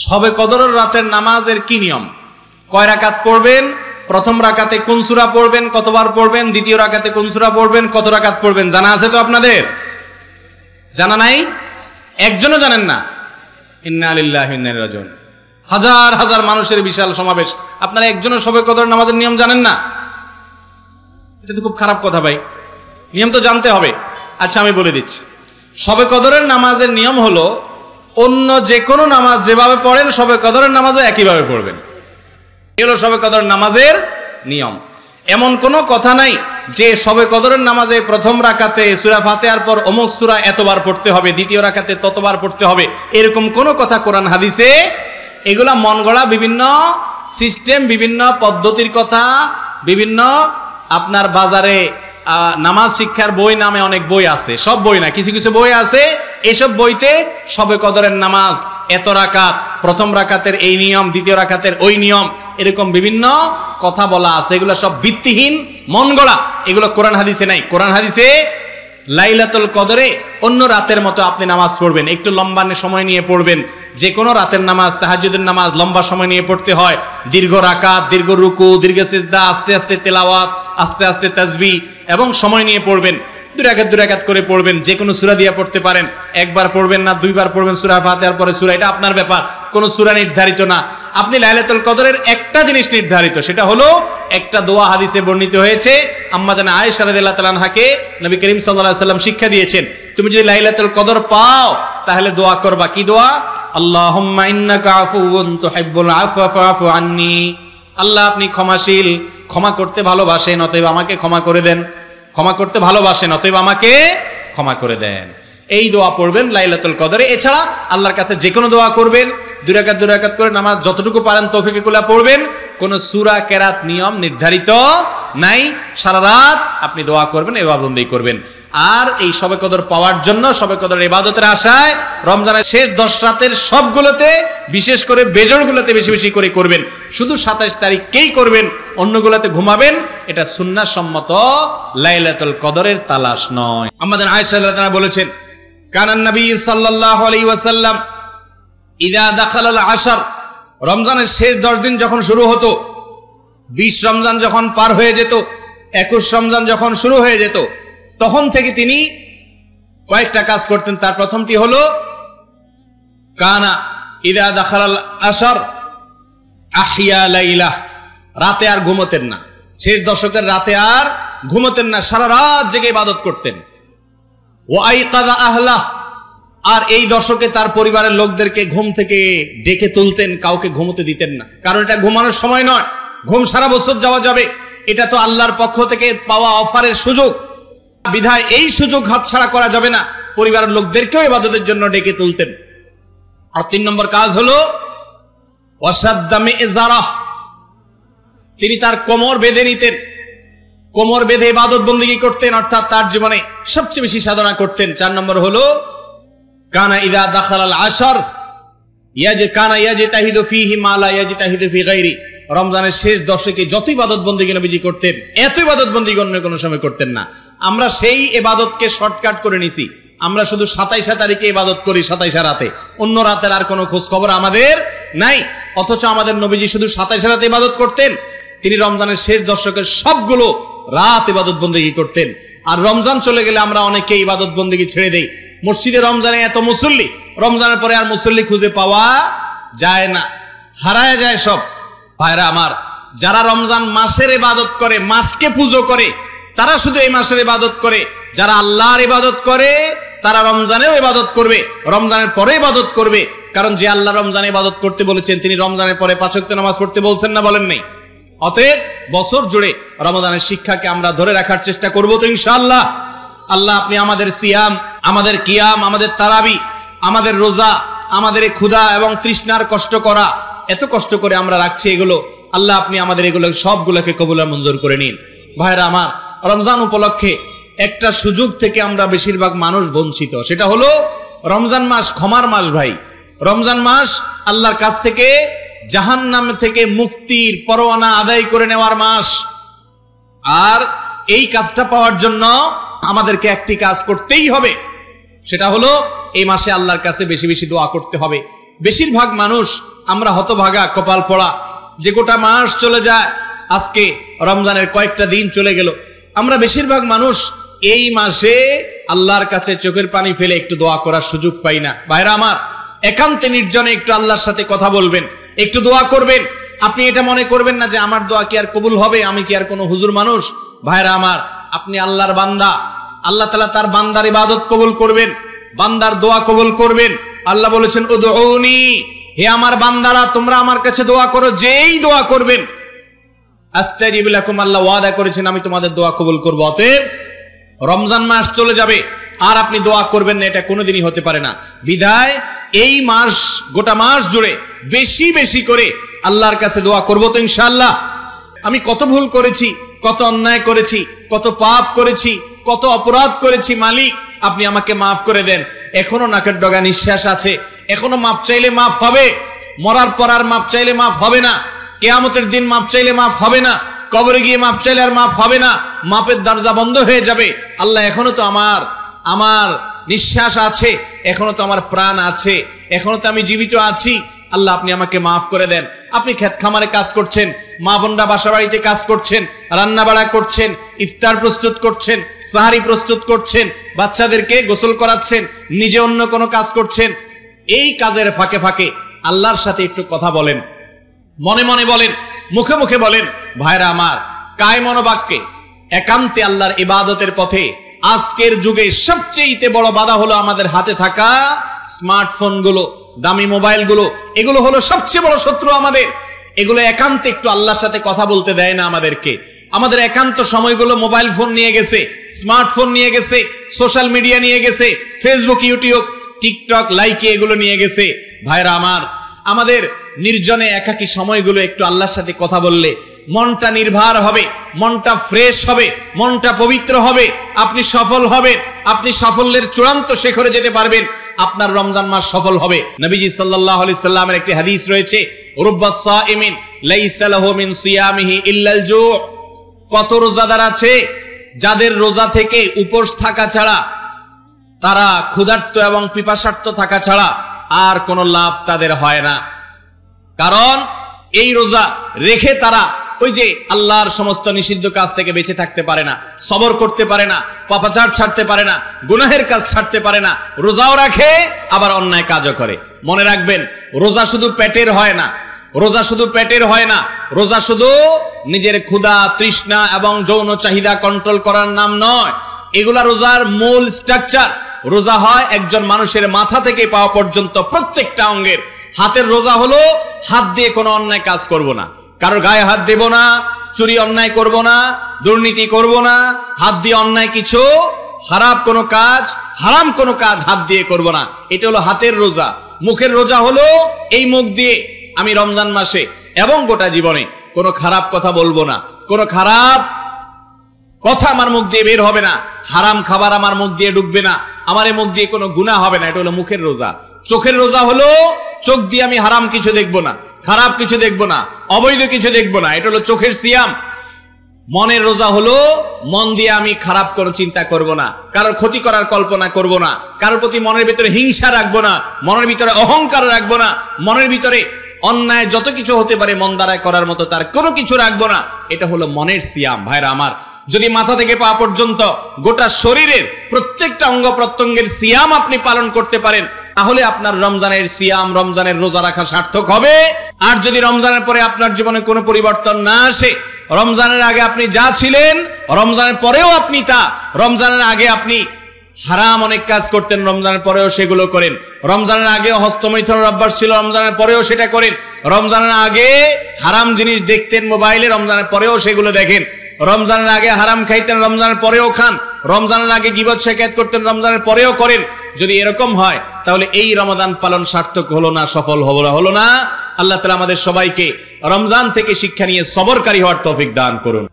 शबे कदर रातेर नामाजेर की नियम कय राकात पड़बेन प्रथम राकाते कोन सूरा पड़बेन कतबार पड़बेन द्वितीय राकाते कोन सूरा पड़बेन कत राकात पड़बेन जाना आछे तो आपनादेर जाना नाई एकजनও জানেন না ইন্না লিল্লাহি ওয়া ইন্না ইলাইহি রাজিউন হাজার হাজার মানুষের বিশাল সমাবেশ আপনারা একজনও শবে কদর নামাজের নিয়ম জানেন না এটা তো খুব খারাপ কথা ভাই নিয়ম তো জানতে হবে আচ্ছা আমি বলে দিচ্ছি শবে কদরের নামাজের নিয়ম হলো अन्य जे कोनो नामाज जेभावे पढ़ेन शबे कदरेर नामाजो एकईभावे पढ़बेन एइ हलो शबे कदर नामाजेर नियम एमन कोनो कथा नाई जे शबे कदरेर नामाजे प्रथम राकाते सूरा फातिहार पर अमुक सूरा एतबार पढ़ते हबे द्वितीय राकाते ततबार पढ़ते हबे एरकम कोनो कथा कुरान हादिसे एगुला मन गड़ा विभिन्न सिस्टेम विभिन्न पद्धतिर कथा विभिन्न आपनार बाजारे नामाज शिक्षार बोई नामे अनेक बोई आछे सब बोई ना किछु किछु बोई आछे एसब बोईते शबे कदरेर नामाज एत राकात प्रथम राकातेर एई नियम द्वितीय राकातेर ओई नियम एरकम विभिन्न कथा बला आछे एगुला सब भित्तिहीन मनगड़ा एगुला कुरान हादिसे नाई कुरान हादिसे लाइलातुल कदरे अन्य रातेर मतो आपनि नामाज पढ़बेन एकटु लम्बा समय निये पढ़बेन जे कोनो रातेर नामाज ताहाज्जुदेर नामाज लम्बा समय निये पढ़ते हय दीर्घ राकात दीर्घ रुकू दीर्घ सिजदा आस्ते आस्ते तेलावात आस्ते आस्ते तस्बीह एबं समय निये पढ़बेन दुई राकात करे पढ़बेन जे कोनो सूरा दिया पढ़ते पारेन एकबार पढ़बेन ना दुइबार पढ़बेन सूरा फातिहार परे सूरा एटा आपनार ब्यापार कोनो सूरा निर्धारित ना আপনি লাইলাতুল কদরের একটা জিনিস নির্ধারিত সেটা হলো একটা দোয়া হাদিসে বর্ণিত হয়েছে আম্মা জানা আয়েশা রাদিয়াল্লাহু তাআলা আনহাকে নবী করিম সাল্লাল্লাহু আলাইহি সাল্লাম শিক্ষা দিয়েছেন তুমি যদি লাইলাতুল কদর পাও তাহলে দোয়া করবা কি দোয়া আল্লাহুম্মা ইন্নাকা আফুউন তুহিব্বুল আফওয়া ফাফু আননি আল্লাহ আপনি ক্ষমাশীল ক্ষমা করতে ভালোবাসেন অতএব আমাকে ক্ষমা করে দেন ক্ষমা করতে ভালোবাসেন অতএব আমাকে ক্ষমা করে দেন এই দোয়া পড়বেন লাইলাতুল কদরে এছাড়া আল্লাহর কাছে যে কোনো দোয়া করবেন দুই রাকাত করে নামাজ যতটুকু পারেন তৌফিকুল্লা পড়বেন কোন সূরা কেরাত নিয়ম নির্ধারিত নাই সারা রাত আপনি দোয়া করবেন ইবাদতই করবেন আর এই শবে কদর পাওয়ার জন্য শবে কদর ইবাদতের আশায় রমজানের শেষ 10 রাতের সবগুলোতে বিশেষ করে বেজরগুলোতে বেশি বেশি করে করবেন শুধু 27 তারিখকেই করবেন অন্যগুলোতে ঘুমাবেন এটা সুন্নাহ সম্মত লাইলাতুল কদরের তালাশ নয় আমাদের আয়েশা রাদিয়াল্লাহু তাআলা বলেছেন কানান নবী সাল্লাল্লাহু আলাইহি ওয়াসাল্লাম ইদা দাখালাল আশার রমজানের শেষ 10 দিন যখন শুরু হতো 20 রমজান যখন পার হয়ে যেত 21 রমজান যখন শুরু হয়ে যেত তখন থেকে তিনি কয়েকটা কাজ করতেন তার প্রথমটি হলো কানা ইদা দাখালাল আশার আহিয়া লাইলা রাতে আর ঘুমতেন না শেষ দশকের রাতে আর ঘুমতেন না সারা রাত জেগে ইবাদত করতেন ওয়া আইকাযা আহলা আর এই দশকে তার পরিবারের লোকদেরকে ঘুম থেকে ডেকে তুলতেন কাউকে ঘুমোতে দিতেন না কারণ এটা ঘুমানোর সময় নয় ঘুম সারা বছর যাওয়া যাবে এটা তো আল্লাহর পক্ষ থেকে পাওয়া অফারের সুযোগ বিধায় এই সুযোগ হাতছাড়া করা যাবে না পরিবারের লোকদেরকেও ইবাদতের জন্য ডেকে তুলতেন আর তিন নম্বর কাজ হলো ওয়াসাদ্দা মিজারাহ তিনি তার কোমর বেঁধে নিতেন কোমর বেঁধে ইবাদত বন্দেগী করতেন অর্থাৎ তার জীবনে সবচেয়ে বেশি সাধনা করতেন চার নম্বর হলো কানা ইযা দাখালাল আশার ইয়াজতাহিদু ফীহি মা লা ইয়াজতাহিদু ফী গায়রি রমজানের শেষ দশকে যত ইবাদত বন্দেগী নবীজি করতেন এত ইবাদত বন্দেগী অন্য কোনো সময় করতেন না আমরা সেই ইবাদতকে শর্টকাট করে নিছি আমরা শুধু 27 তারিখে ইবাদত করি 27 রাতে অন্য রাতের আর কোনো খোঁজ খবর আমাদের নাই অথচ আমাদের নবীজি শুধু 27 রাতে ইবাদত করতেন তিনি রমজানের শেষ দশকের সবগুলো রাত ইবাদত বন্দেগী করতেন আর রমজান চলে গেলে আমরা অনেকেই ইবাদত বন্দেগী ছেড়ে দেই মসজিদে রমজানে এত মুসল্লি রমজানের পরে আর মুসল্লি খুঁজে পাওয়া যায় না হারায় যায় সব ভাইরা আমার যারা রমজান মাসের ইবাদত করে মাসকে পূজো করে তারা শুধু এই মাসের ইবাদত করে যারা আল্লাহর ইবাদত করে তারা রমজানেও ইবাদত করবে রমজানের পরে ইবাদত করবে কারণ যে আল্লাহ রমজানে ইবাদত করতে বলেছেন তিনি রমজানের পরে পাঁচ ওয়াক্ত নামাজ পড়তে বলছেন না বলেন নাই অতএব বছর জুড়ে রমাদানের শিক্ষাকে আমরা ধরে রাখার চেষ্টা করব তো ইনশাআল্লাহ আল্লাহ আপনি আমাদের সিয়াম আমাদের কিয়াম আমাদের তারাবি আমাদের রোজা আমাদের ক্ষুধা এবং তৃষ্ণার কষ্ট করা এত কষ্ট করে আমরা রাখছি এগুলো আল্লাহ আপনি আমাদের এগুলো সবগুলোকে কবুল আর মঞ্জুর করে নিন ভাইরা আমার রমজান উপলক্ষে একটা সুযোগ থেকে আমরা বেশিরভাগ মানুষ বঞ্চিত সেটা হলো রমজান মাস ক্ষমার মাস ভাই রমজান মাস আল্লাহর কাছ থেকে জাহান্নাম থেকে মুক্তির পরোয়ানা আদায় করে নেওয়ার মাস আর এই কাজটা পাওয়ার জন্য আমাদেরকে একটি কাজ করতেই হবে সেটা হলো এই মাসে আল্লাহর কাছে বেশি বেশি দোয়া করতে হবে बेशिरभाग मानुष आमरा हतभागा कपाल पोड़ा जे गोटा मास चले जाए आज के रमजानेर कयेकटा दिन चले गेल आमरा बेशिरभाग मानुष एई मासे आल्लाहर काछे चोखेर पानी फेले एकटु दोया करार सुयोग पाई ना। भाइरा आमार एकान्ते निर्जने एकटु आल्लाहर साथे कथा बोलबेन एकटु दोया करबेन আপনি এটা মনে করবেন না যে আমার দোয়া কি আর কবুল হবে আমি কি আর কোনো হুজুর মানুষ। ভাইরা আমার আপনি আল্লাহর বান্দা আল্লাহ তাআলা তার বান্দার ইবাদত কবুল করবেন বান্দার দোয়া কবুল করবেন। আল্লাহ বলেছেন উদউনি হে আমার বান্দারা তোমরা আমার কাছে দোয়া করো যেই দোয়া করবেন আস্তাজিব লাকুম আল্লাহ ওয়াদা করেছেন আমি তোমাদের দোয়া কবুল করব। অতএব রমজান মাস চলে যাবে আর আপনি দোয়া করবেন না এটা কোনোদিনই হতে পারে না। বিদায় এই মাস গোটা মাস জুড়ে বেশি বেশি করে আল্লাহর কাছে দোয়া করব তো ইনশাআল্লাহ। আমি কত ভুল করেছি কত অন্যায় করেছি কত পাপ করেছি কত অপরাধ করেছি মালিক আপনি আমাকে maaf করে দেন। এখনো নাকের ডগা নিঃশ্বাস আছে এখনো maaf চাইলে maaf হবে মরার পর আর maaf চাইলে maaf হবে না কিয়ামতের দিন maaf চাইলে maaf হবে না কবরে গিয়ে maaf চাইলে আর maaf হবে না maafের দরজা বন্ধ হয়ে যাবে। আল্লাহ এখনো তো আমার নিঃশ্বাস আছে এখনো তো আমার প্রাণ আছে এখনো তো আমি জীবিত আছি আল্লাহ আপনি আমাকে maaf করে দেন। আপনি ক্ষেত খামারে কাজ করছেন মা বোনরা বাসাবাড়িতে কাজ করছেন রান্নাবাড়া করছেন ইফতার প্রস্তুত করছেন সাহারি প্রস্তুত করছেন বাচ্চাদেরকে গোসল করাচ্ছেন নিজে অন্য কোনো কাজ করছেন এই কাজের ফাঁকে ফাঁকে আল্লাহর সাথে একটু কথা বলেন মনে মনে বলেন মুখে মুখে বলেন। ভাইরা আমার কায় মনোবাক্যে একান্তে আল্লাহর ইবাদতের পথে আজকের যুগে সবচেয়ে বড় বাধা হলো আমাদের হাতে থাকা স্মার্টফোন গুলো দামি মোবাইল গুলো এগুলো হলো সবচেয়ে বড় শত্রু আমাদের। এগুলো একান্ত একটু আল্লাহর সাথে কথা বলতে দেয় না আমাদেরকে। আমাদের একান্ত সময়গুলো মোবাইল ফোন নিয়ে গেছে স্মার্টফোন নিয়ে গেছে সোশ্যাল মিডিয়া নিয়ে গেছে ফেসবুক ইউটিউব টিকটক লাইকে এগুলো নিয়ে গেছে। ভাইরা আমার আমাদের নির্জনে একাকী সময়গুলো একটু আল্লাহর সাথে কথা বললে মনটা নির্ভার হবে মনটা ফ্রেশ হবে মনটা পবিত্র হবে আপনি সফল হবেন আপনি সাফল্যের চূড়ান্ত শিখরে যেতে পারবেন আপনার রমজান মাস সফল হবে। নবীজি সাল্লাল্লাহু আলাইহি সাল্লামের একটি হাদিস রয়েছে রুব্বাস সাইমিন লাইসা লাহু মিন সিয়ামিহি ইল্লাল জু কত রোজাদার আছে যাদের রোজা থেকে উপোস থাকা ছাড়া তারা ক্ষুধার্ত এবং পিপাসার্ত থাকা ছাড়া আর কোনো লাভ তাদের হয় না। কারণ এই রোজা রেখে তারা ওই যে আল্লাহর সমস্ত নিষিদ্ধ কাজ থেকে বেঁচে থাকতে পারে না সবর করতে পারে না পাপাচার ছাড়তে পারে না গুনাহের কাজ ছাড়তে পারে না রোজাও রাখে আবার অন্যায় কাজও করে। মনে রাখবেন রোজা শুধু পেটের হয় না রোজা শুধু পেটের হয় না রোজা শুধু নিজের ক্ষুধা তৃষ্ণা এবং যৌন চাহিদা কন্ট্রোল করার নাম নয় এগুলা রোজার মূল স্ট্রাকচার। রোজা হয় একজন মানুষের মাথা থেকে পাওয়া পর্যন্ত প্রত্যেকটা অঙ্গের। হাতের রোজা হলো হাত দিয়ে কোনো অন্যায় কাজ করব না কারোর গায়ে হাত দেব না চুরি অন্যায় করব না দুর্নীতি করব না হাত দিয়ে অন্যায় কিছু খারাপ কোনো কাজ হারাম কোনো কাজ হাত দিয়ে করব না এটা হলো হাতের রোজা। মুখের রোজা হলো এই মুখ দিয়ে আমি রমজান মাসে এবং গোটা জীবনে কোনো খারাপ কথা বলবো না কোনো খারাপ কথা আমার মুখ দিয়ে বের হবে না হারাম খাবার আমার মুখ দিয়ে ঢুকবে না আমার মুখ দিয়ে কোনো গুনাহ হবে না এটা হলো মুখের রোজা। চোখের রোজা হলো চোখ দিয়ে আমি হারাম কিছু দেখবো না খারাপ কিছু দেখবো না অবৈধ কিছু দেখবো না এটা হলো চোখের সিয়াম। মনের রোজা হলো মন দিয়ে আমি খারাপ কোনো চিন্তা করব না কারোর ক্ষতি করার কল্পনা করব না কারোর প্রতি মনের ভিতরে হিংসা রাখবো না মনের ভিতরে অহংকার রাখবো না মনের ভিতরে অন্যায় যত কিছু হতে পারে মন দ্বারা করার মতো তার কোনো কিছু রাখবো না এটা হলো মনের সিয়াম। ভাইরা আমার যদি মাথা থেকে পা পর্যন্ত গোটা শরীরের প্রত্যেকটা অঙ্গ প্রত্যঙ্গের সিয়াম আপনি পালন করতে পারেন তাহলে আপনার রমজানের সিয়াম রমজানের রোজা রাখা সার্থক হবে। আর যদি রমজানের পরে আপনার জীবনে কোনো পরিবর্তন না আসে রমজানের আগে আপনি যা ছিলেন রমজানের পরেও আপনি তা রমজানের আগে আপনি হারাম অনেক কাজ করতেন রমজানের পরেও সেগুলো করেন রমজানের আগে হস্তমৈথুনের অভ্যাস ছিল রমজানের পরেও সেটা করেন রমজানের আগে হারাম জিনিস দেখতেন মোবাইলে রমজানের পরেও সেগুলো দেখেন রমজানের আগে হারাম খাইতেন রমজানের পরেও খান রমজানের আগে গীবত শিকায়াত করতেন রমজানের পরেও করেন। যদি এরকম হয় তাহলে এই রমাদান পালন সার্থক হলো না সফল হলো না। আল্লাহ তাআলা আমাদের সবাইকে রমজান থেকে শিক্ষা নিয়ে সবরকারী হওয়ার তৌফিক দান করুন।